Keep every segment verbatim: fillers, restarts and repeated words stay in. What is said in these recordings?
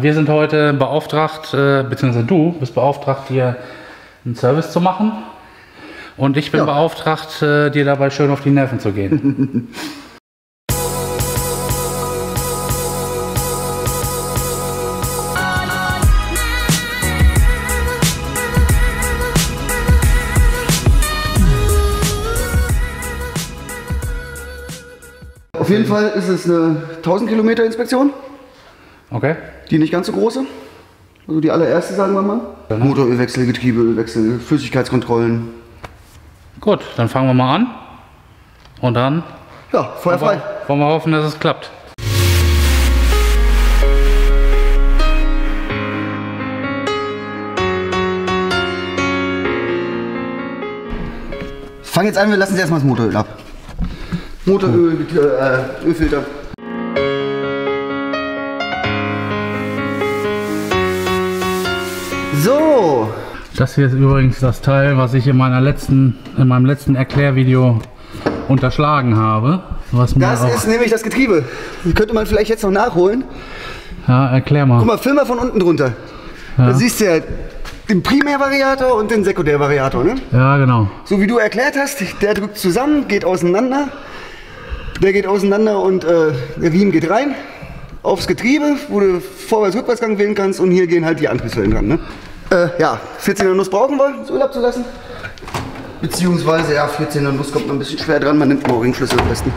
Wir sind heute beauftragt, äh, beziehungsweise du bist beauftragt, dir einen Service zu machen. Und ich bin ja. beauftragt, äh, dir dabei schön auf die Nerven zu gehen. Auf jeden Fall ist es eine tausend Kilometer Inspektion. Okay. Die nicht ganz so große. Also die allererste, sagen wir mal. Motorölwechsel, Getriebeölwechsel, Flüssigkeitskontrollen. Gut, dann fangen wir mal an. Und dann. Ja, Feuer frei. Wollen wir hoffen, dass es klappt. Fangen jetzt an, wir lassen jetzt erstmal das Motoröl ab. Motoröl, äh, Ölfilter. So. Das hier ist übrigens das Teil, was ich in meiner letzten, in meinem letzten Erklärvideo unterschlagen habe. Was das mir ist nämlich das Getriebe. Das könnte man vielleicht jetzt noch nachholen. Ja, erklär mal. Guck mal, film mal von unten drunter. Ja. Da siehst du ja den Primärvariator und den Sekundärvariator, ne? Ja, genau. So wie du erklärt hast, der drückt zusammen, geht auseinander. Der geht auseinander und äh, der Riemen geht rein aufs Getriebe, wo du Vorwärts-Rückwärtsgang wählen kannst, und hier gehen halt die Antriebswellen dran. Ne? Äh, ja, vierzehner Nuss brauchen wir, das Öl abzulassen. Beziehungsweise, ja, vierzehner Nuss kommt man ein bisschen schwer dran, man nimmt einen Ringschlüssel am besten.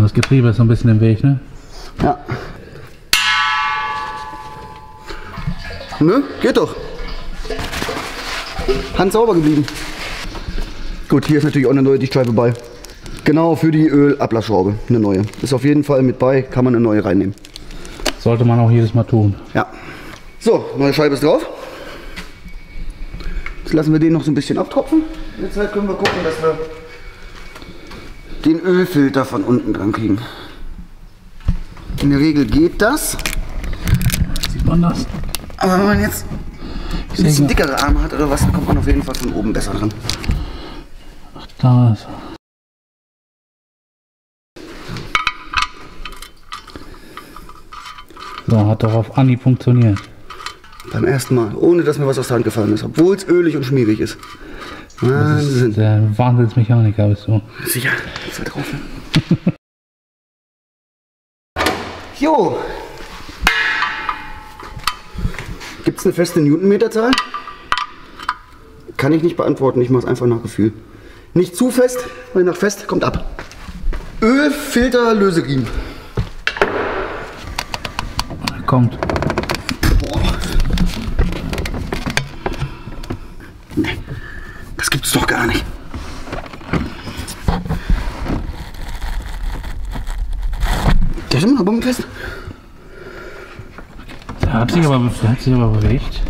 Das Getriebe ist so ein bisschen im Weg, ne? Ja. Ne, geht doch. Hand sauber geblieben. Gut, hier ist natürlich auch eine neue Dichtscheibe bei. Genau, für die Ölablassschraube, eine neue. Ist auf jeden Fall mit bei, kann man eine neue reinnehmen. Sollte man auch jedes Mal tun. Ja. So, neue Scheibe ist drauf. Jetzt lassen wir den noch so ein bisschen abtropfen. In der Zeit können wir gucken, dass wir den Ölfilter von unten dran kriegen. In der Regel geht das. Sieht man das? Aber wenn man jetzt ein bisschen dickere Arme hat oder was, dann kommt man auf jeden Fall von oben besser dran. Ach, da ist er. So, hat doch auf Anhieb funktioniert. Beim ersten Mal, ohne dass mir was aus der Hand gefallen ist, obwohl es ölig und schmierig ist. Wahnsinn. Das ist der Wahnsinnsmechaniker bist du. Sicher, ist halt drauf. Jo! Gibt es eine feste Newtonmeterzahl? Kann ich nicht beantworten, ich mache es einfach nach Gefühl. Nicht zu fest, weil nach fest kommt ab. Ölfilter Löseriemen. Kommt. Nee, das gibt's doch gar nicht. Der ist immer noch bombenfest. Der hat sich aber, der hat sich aber bewegt.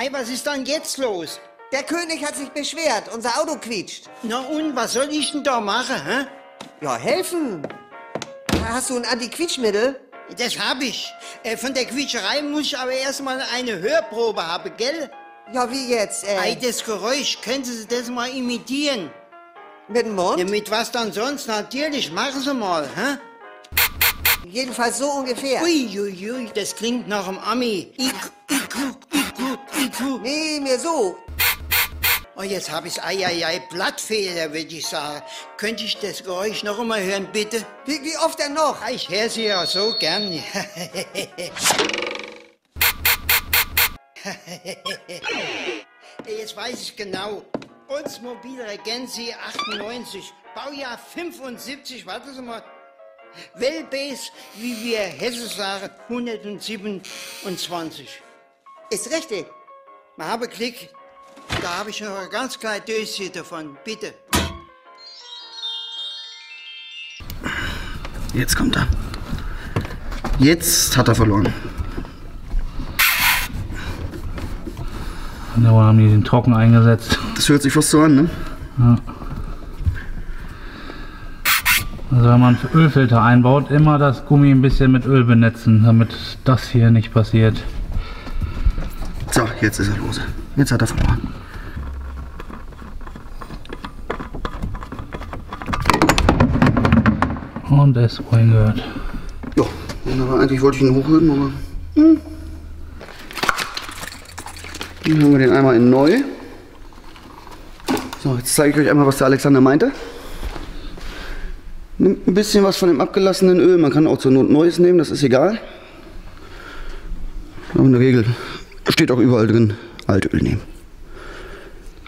Ey, was ist denn jetzt los? Der König hat sich beschwert, unser Auto quietscht. Na und, was soll ich denn da machen, hä? Ja, helfen. Hast du ein Anti-Quietschmittel? Das hab ich. Äh, von der Quietscherei muss ich aber erstmal eine Hörprobe haben, gell? Ja, wie jetzt, ey? Ei, das Geräusch, können Sie das mal imitieren? Mit dem Mund? Ja, mit was dann sonst? Natürlich, machen Sie mal, hä? Jedenfalls so ungefähr. Uiuiui, ui, ui, das klingt nach dem Ami. Ich, ich guck, ich guck, ich guck. Nee, mir so. Und oh, jetzt habe ich eieiei, Blattfeder, würde ich sagen. Könnte ich das Geräusch noch einmal hören, bitte? Wie, wie oft denn noch? Ich höre sie ja so gern. Jetzt weiß ich genau. Oldsmobile Regency achtundneunzig, Baujahr fünfundsiebzig, warte mal. Wellbase, wie wir Hesse sagen, hundertsiebenundzwanzig. Ist richtig. Man habe Klick. Da habe ich noch eine ganz kleine Döschen davon, bitte. Jetzt kommt er. Jetzt hat er verloren. Und da haben die den Trocken eingesetzt. Das hört sich fast so an, ne? Ja. Also wenn man einen Ölfilter einbaut, immer das Gummi ein bisschen mit Öl benetzen, damit das hier nicht passiert. So, jetzt ist er los. Jetzt hat er verloren. Und er ist vorhin gehört. Ja, wunderbar. Eigentlich wollte ich ihn hochheben, aber... Hm. Hier haben wir den einmal in neu. So, jetzt zeige ich euch einmal, was der Alexander meinte. Nimmt ein bisschen was von dem abgelassenen Öl. Man kann auch zur Not Neues nehmen, das ist egal. Aber in der Regel steht auch überall drin, Altöl nehmen.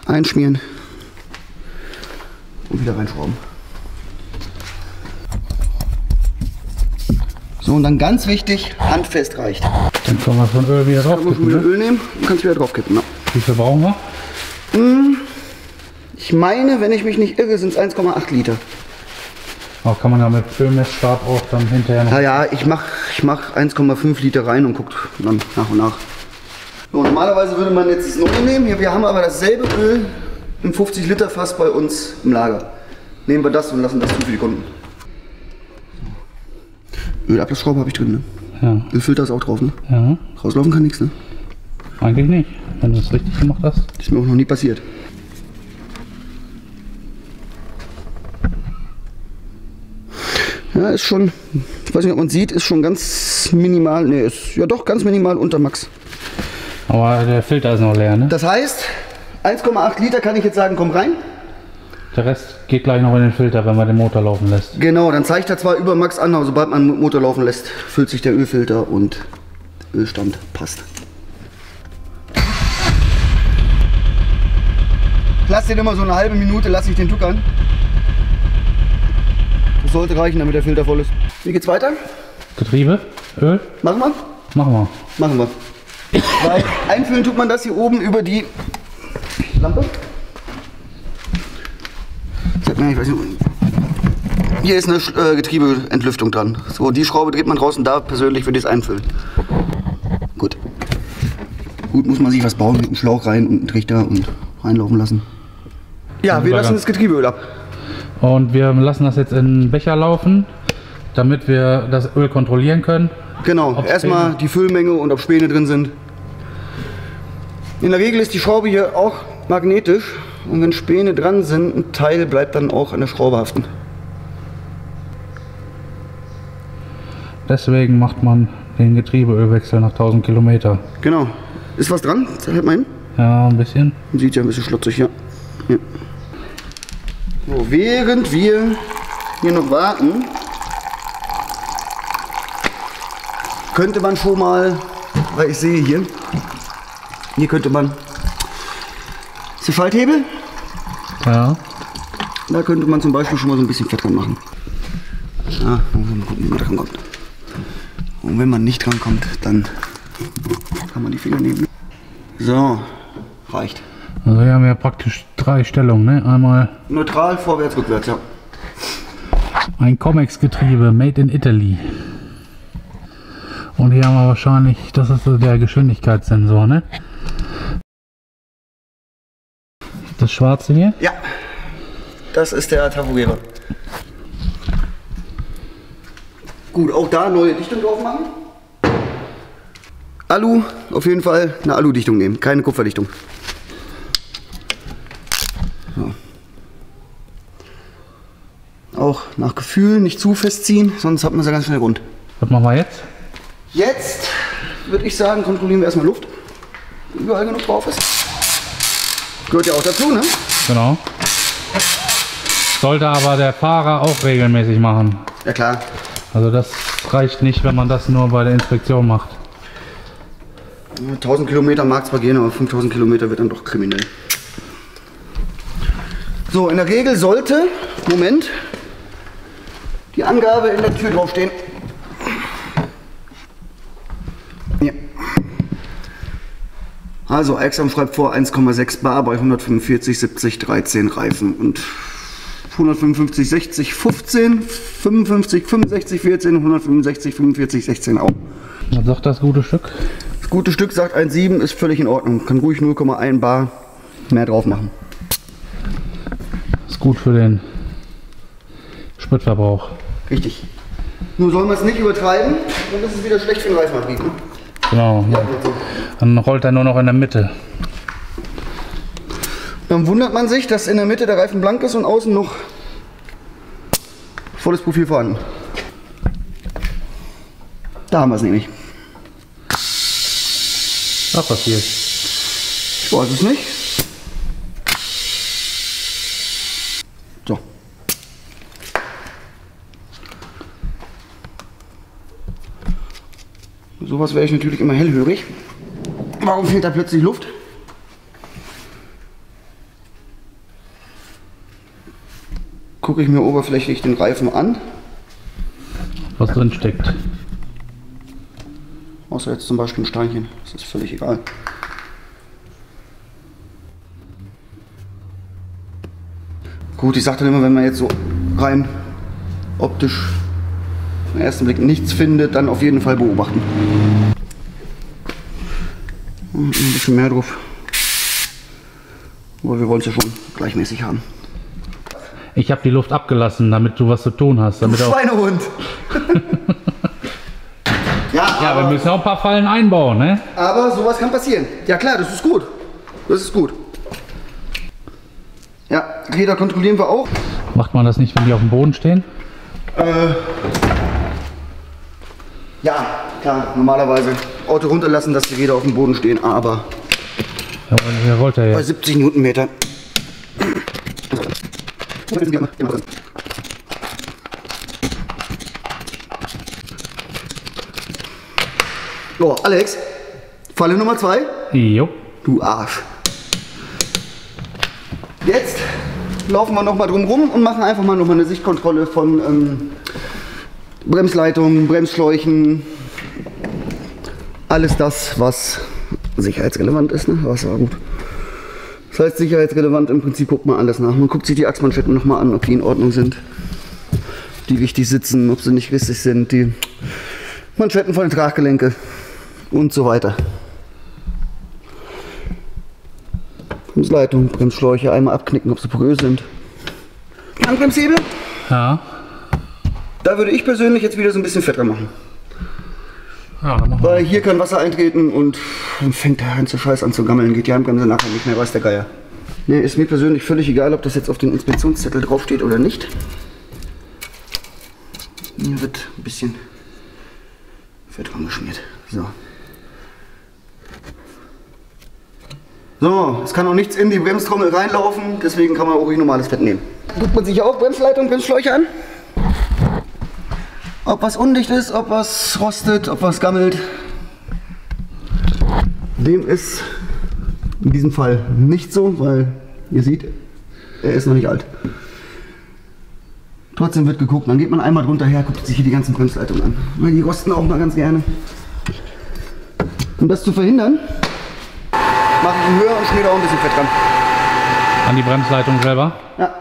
Einschmieren und wieder reinschrauben. So, und dann ganz wichtig, handfest reicht. Dann können wir von Öl wieder drauf kippen. Kann man schon wieder Öl nehmen und kannst wieder drauf kippen. Ja. Wie viel brauchen wir? Ich meine, wenn ich mich nicht irre, sind es eins Komma acht Liter. Auch kann man ja mit Ölmessstab auch dann hinterher noch... Naja, ich mache ich mach eins Komma fünf Liter rein und guckt dann nach und nach. So, normalerweise würde man jetzt das Neue nehmen. Wir haben aber dasselbe Öl im fünfzig Liter Fass bei uns im Lager. Nehmen wir das und lassen das zu für die Kunden. Ölablassschraube habe ich drin, ne? Ja. Ölfilter ist auch drauf, ne? Ja. Rauslaufen kann nichts, ne? Eigentlich nicht, wenn du das richtig gemacht hast. Das ist mir auch noch nie passiert. Ja, ist schon, ich weiß nicht, ob man sieht, ist schon ganz minimal, ne, ist ja doch ganz minimal unter Max. Aber der Filter ist noch leer, ne? Das heißt, eins Komma acht Liter kann ich jetzt sagen, komm rein. Der Rest geht gleich noch in den Filter, wenn man den Motor laufen lässt. Genau, dann zeigt er zwar über Max an, aber sobald man den Motor laufen lässt, füllt sich der Ölfilter und der Ölstand passt. Ich lasse den immer so eine halbe Minute, lasse ich den tuckern. Das sollte reichen, damit der Filter voll ist. Wie geht's weiter? Getriebe, Öl. Machen wir? Machen wir. Machen wir. Weil einfüllen tut man das hier oben über die Lampe. Ich weiß nicht. Hier ist eine äh, Getriebeentlüftung dran. So, die Schraube dreht man draußen, da persönlich würde ich es einfüllen. Gut. Gut, muss man sich was bauen mit einem Schlauch rein und einen Trichter und reinlaufen lassen. Ja, also wir lassen das Getriebeöl ab. Und wir lassen das jetzt in einen Becher laufen, damit wir das Öl kontrollieren können. Genau, erstmal die Füllmenge und ob Späne drin sind. In der Regel ist die Schraube hier auch magnetisch und wenn Späne dran sind, ein Teil bleibt dann auch an der Schraube haften. Deswegen macht man den Getriebeölwechsel nach tausend Kilometer. Genau. Ist was dran? Halt mal hin. Ja, ein bisschen. Man sieht ja ein bisschen schlotzig, ja. Ja. So, während wir hier noch warten, könnte man schon mal, weil ich sehe hier, hier könnte man, ist der Schalthebel? Ja. Da könnte man zum Beispiel schon mal so ein bisschen Fett dran machen. Ah, mal gucken, wie man dran kommt. Und wenn man nicht dran kommt, dann kann man die Finger nehmen. So, reicht. Also hier haben wir praktisch drei Stellungen, ne? Einmal neutral, vorwärts, rückwärts, ja. Ein Comex-Getriebe, made in Italy. Und hier haben wir wahrscheinlich, das ist der Geschwindigkeitssensor, ne? Das schwarze hier? Ja, das ist der Tachogeber. Gut, auch da neue Dichtung drauf machen. Alu, auf jeden Fall eine Alu-Dichtung nehmen, keine Kupferdichtung. Auch nach Gefühl, nicht zu festziehen, sonst hat man es ja ganz schnell rund. Was machen wir jetzt? Jetzt würde ich sagen, kontrollieren wir erstmal Luft. Überall genug drauf ist. Gehört ja auch dazu, ne? Genau. Sollte aber der Fahrer auch regelmäßig machen. Ja klar. Also das reicht nicht, wenn man das nur bei der Inspektion macht. tausend Kilometer mag zwar gehen, aber fünftausend Kilometer wird dann doch kriminell. So, in der Regel sollte, Moment, die Angabe in der Tür draufstehen. Ja. Also, Aixam schreibt vor eins Komma sechs Bar bei hundertfünfundvierzig, siebzig, dreizehn Reifen und hundertfünfundfünfzig, sechzig, fünfzehn, fünfundfünfzig, fünfundsechzig, vierzehn, hundertfünfundsechzig, fünfundvierzig, sechzehn auch. Was sagt das gute Stück? Das gute Stück sagt eins Komma sieben, ist völlig in Ordnung. Kann ruhig null Komma eins Bar mehr drauf machen. Ist gut für den Spritverbrauch. Richtig. Nur soll man es nicht übertreiben, dann ist es wieder schlecht für den Reifenantrieb. Genau. Ja. Dann rollt er nur noch in der Mitte. Dann wundert man sich, dass in der Mitte der Reifen blank ist und außen noch volles Profil vorhanden. Da haben wir es nämlich. Was passiert? Ich weiß es nicht. So. Sowas wäre ich natürlich immer hellhörig. Warum fehlt da plötzlich Luft? Gucke ich mir oberflächlich den Reifen an. Was drin steckt. Außer jetzt zum Beispiel ein Steinchen. Das ist völlig egal. Gut, ich sage dann immer, wenn man jetzt so rein optisch im ersten Blick nichts findet, dann auf jeden Fall beobachten. Und ein bisschen mehr drauf. Aber wir wollen es ja schon gleichmäßig haben. Ich habe die Luft abgelassen, damit du was zu tun hast. Damit du Schweinehund! ja, ja, aber wir müssen auch ein paar Fallen einbauen, ne? Aber sowas kann passieren. Ja klar, das ist gut. Das ist gut. Ja, Räder kontrollieren wir auch. Macht man das nicht, wenn die auf dem Boden stehen? Äh, ja, klar, normalerweise. Auto runterlassen, dass die Räder auf dem Boden stehen, aber... Ja, wer rollt der jetzt? Bei siebzig Newtonmeter. So, Alex, Falle Nummer zwei. Jo. Du Arsch. Jetzt laufen wir nochmal drum rum und machen einfach mal nochmal eine Sichtkontrolle von ähm, Bremsleitungen, Bremsschläuchen. Alles das, was sicherheitsrelevant ist, ne? Was war gut. Das heißt, sicherheitsrelevant, im Prinzip guckt man alles nach. Man guckt sich die Achsmanschetten nochmal an, ob die in Ordnung sind, die richtig sitzen, ob sie nicht rissig sind, die Manschetten von den Traggelenke und so weiter. Bremsleitung, Bremsschläuche einmal abknicken, ob sie porös sind. Handbremshebel? Ja. Da würde ich persönlich jetzt wieder so ein bisschen fetter machen. Ja, weil hier kann Wasser eintreten und dann fängt der ganze Scheiß an zu gammeln, geht die Handbremse nachher nicht mehr, weiß der Geier. Ne, ist mir persönlich völlig egal, ob das jetzt auf dem Inspektionszettel draufsteht oder nicht. Hier wird ein bisschen Fett rumgeschmiert. So. So, es kann auch nichts in die Bremstrommel reinlaufen, deswegen kann man auch ruhig normales Fett nehmen. Guckt man sich auch Bremsleitung, Bremsschläuche an. Ob was undicht ist, ob was rostet, ob was gammelt, dem ist in diesem Fall nicht so, weil ihr seht, er ist noch nicht alt. Trotzdem wird geguckt, dann geht man einmal drunter her, guckt sich hier die ganzen Bremsleitungen an. Weil die rosten auch mal ganz gerne. Um das zu verhindern, mache ich ihn höher und schmiere auch ein bisschen Fett dran. An die Bremsleitung selber? Ja.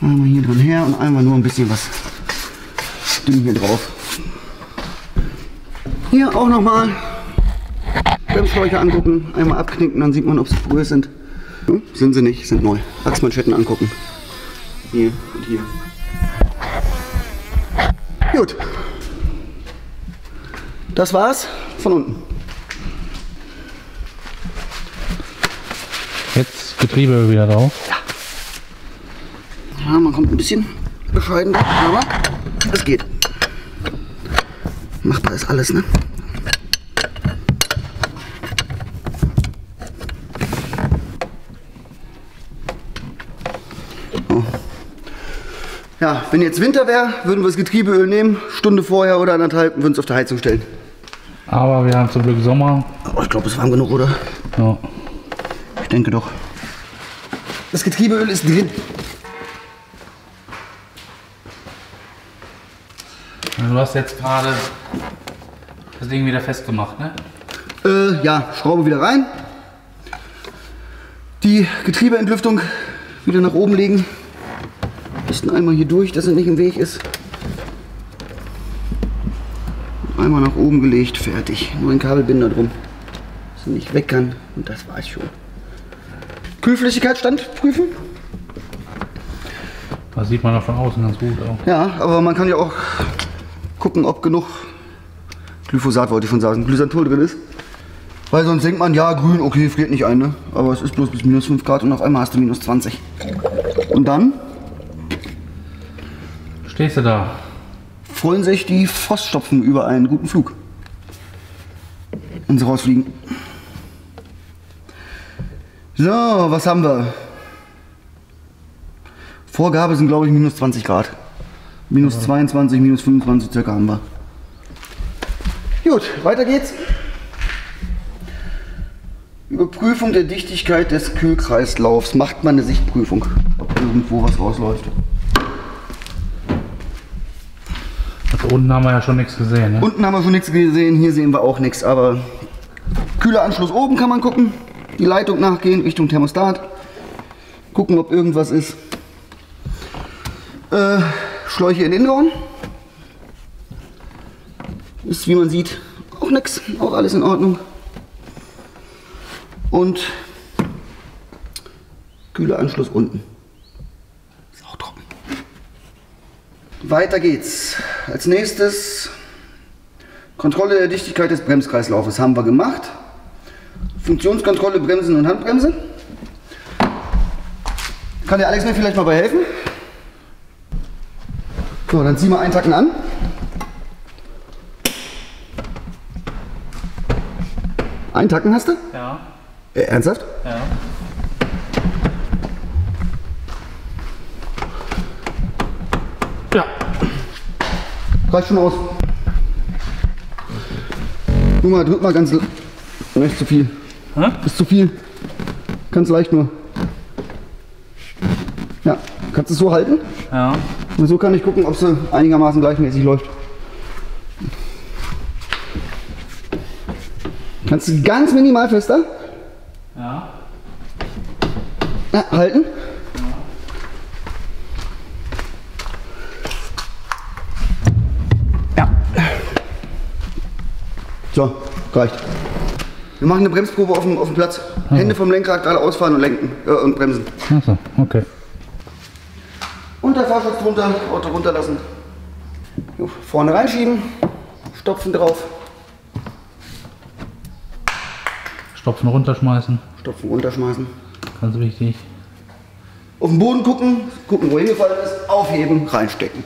Einmal hier dran her und einmal nur ein bisschen was. Dünn hier drauf. Hier auch nochmal Bremsschläuche angucken, einmal abknicken, dann sieht man, ob sie porös sind. Hm? Sind sie nicht, sind neu. Achsmanschetten angucken. Hier und hier. Gut. Das war's von unten. Jetzt Getriebe wieder drauf. Ja. Ja, man kommt ein bisschen bescheiden, aber es geht. Machbar ist alles, ne? Oh. Ja, wenn jetzt Winter wäre, würden wir das Getriebeöl nehmen, Stunde vorher oder anderthalb, würden es auf der Heizung stellen. Aber wir haben zum Glück Sommer. Oh, ich glaube, es ist warm genug, oder? Ja. Ich denke doch. Das Getriebeöl ist drin. Du hast jetzt gerade das Ding wieder festgemacht, ne? Äh, ja, Schraube wieder rein. Die Getriebeentlüftung wieder nach oben legen. Müssen einmal hier durch, dass er nicht im Weg ist. Einmal nach oben gelegt, fertig. Nur ein Kabelbinder drum, dass er nicht weg kann. Und das war's schon. Kühlflüssigkeitsstand prüfen. Das sieht man auch von außen ganz gut auch. Ja, aber man kann ja auch gucken, ob genug Glyphosat, wollte ich schon sagen, Glyphosat drin ist. Weil sonst denkt man, ja, grün, okay, friert nicht ein, ne? Aber es ist bloß bis minus fünf Grad und auf einmal hast du minus zwanzig. Und dann stehst du da. Freuen sich die Froststopfen über einen guten Flug. Wenn sie rausfliegen. So, was haben wir? Vorgabe sind, glaube ich, minus zwanzig Grad. Minus zweiundzwanzig, minus fünfundzwanzig circa haben wir. Gut, weiter geht's. Überprüfung der Dichtigkeit des Kühlkreislaufs. Macht man eine Sichtprüfung, ob irgendwo was rausläuft. Also unten haben wir ja schon nichts gesehen. Ne? Unten haben wir schon nichts gesehen, hier sehen wir auch nichts. Aber Kühleranschluss oben kann man gucken. Die Leitung nachgehen Richtung Thermostat. Gucken, ob irgendwas ist. Äh, Schläuche in den Innenraum. Ist, wie man sieht, auch nichts. Auch alles in Ordnung. Und Kühleranschluss unten. Ist auch trocken. Weiter geht's. Als nächstes Kontrolle der Dichtigkeit des Bremskreislaufes. Haben wir gemacht. Funktionskontrolle, Bremsen und Handbremse. Kann der Alex mir vielleicht mal bei helfen? So, dann ziehen wir einen Tacken an. Einen Tacken hast du? Ja. Äh, ernsthaft? Ja. Ja. Reicht schon aus. Guck mal, drück mal ganz leicht. Ist zu viel. Hä? Ist zu viel. Ganz leicht nur. Ja. Kannst du es so halten? Ja. Und so kann ich gucken, ob sie einigermaßen gleichmäßig läuft. Kannst du ganz minimal fester? Ja. Ja, halten? Ja. Ja. So, reicht. Wir machen eine Bremsprobe auf dem, auf dem Platz. Also. Hände vom Lenkrad gerade ausfahren und lenken äh, und bremsen. Achso, okay. Unter Fahrschutz drunter, Auto runterlassen. Jo, vorne reinschieben, Stopfen drauf. Stopfen runterschmeißen. Stopfen runterschmeißen. Ganz wichtig. Auf den Boden gucken, gucken wo hingefallen ist, aufheben, reinstecken.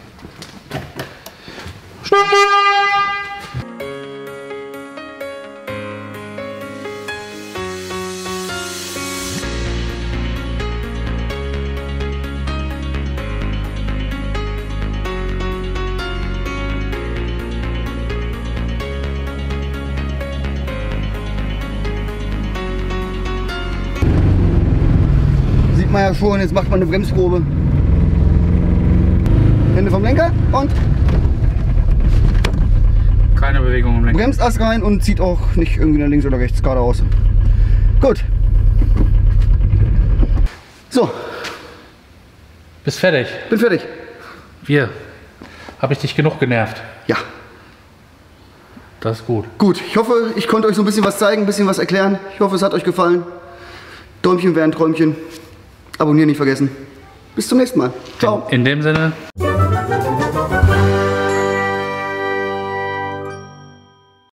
Ja, schon, jetzt macht man eine Bremsprobe. Hände vom Lenker und keine Bewegung im Lenker. Bremsass rein und zieht auch nicht irgendwie nach links oder rechts, geradeaus. Gut. So. Bist fertig? Bin fertig. Wir. Habe ich dich genug genervt? Ja. Das ist gut. Gut, ich hoffe, ich konnte euch so ein bisschen was zeigen, ein bisschen was erklären. Ich hoffe, es hat euch gefallen. Däumchen wären Träumchen. Abonnieren nicht vergessen. Bis zum nächsten Mal. Ciao. In, in dem Sinne.